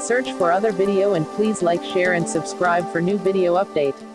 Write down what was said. Search for other video and please like, share and subscribe for new video update.